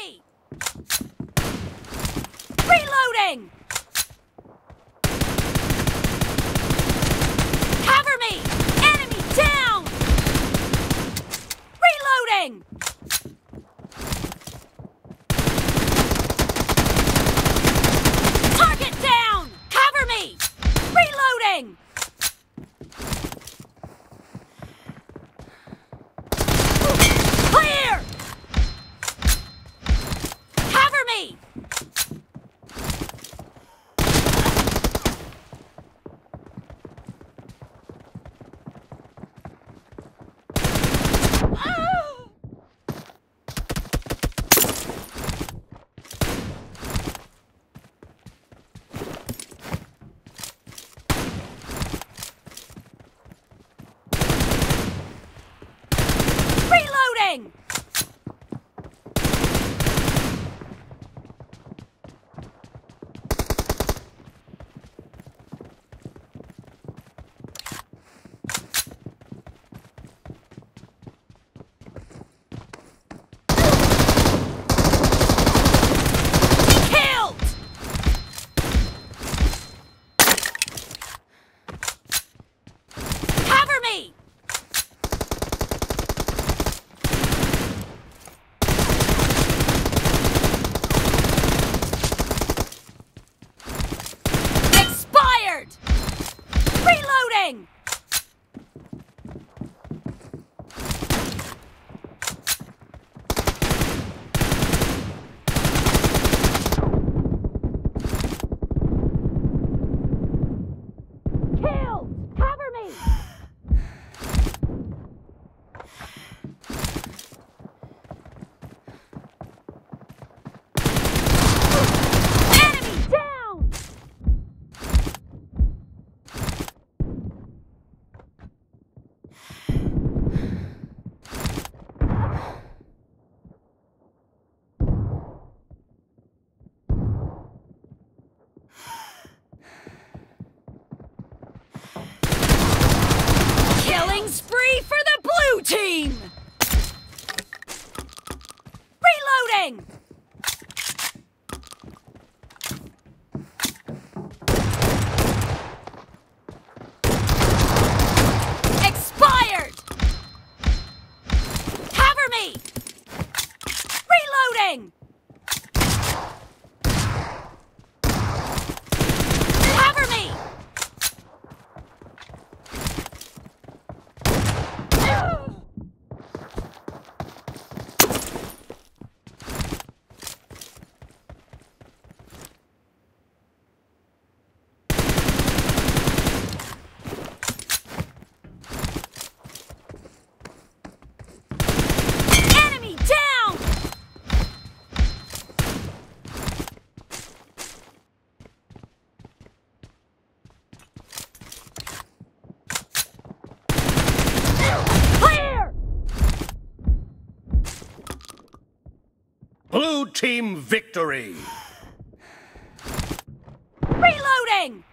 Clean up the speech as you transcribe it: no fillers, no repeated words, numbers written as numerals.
me! Reloading! Cover me! Enemy down! Reloading! Target down! Cover me! Reloading! Reloading! Expired! Cover me! Reloading! Cover me! Blue team victory! Reloading!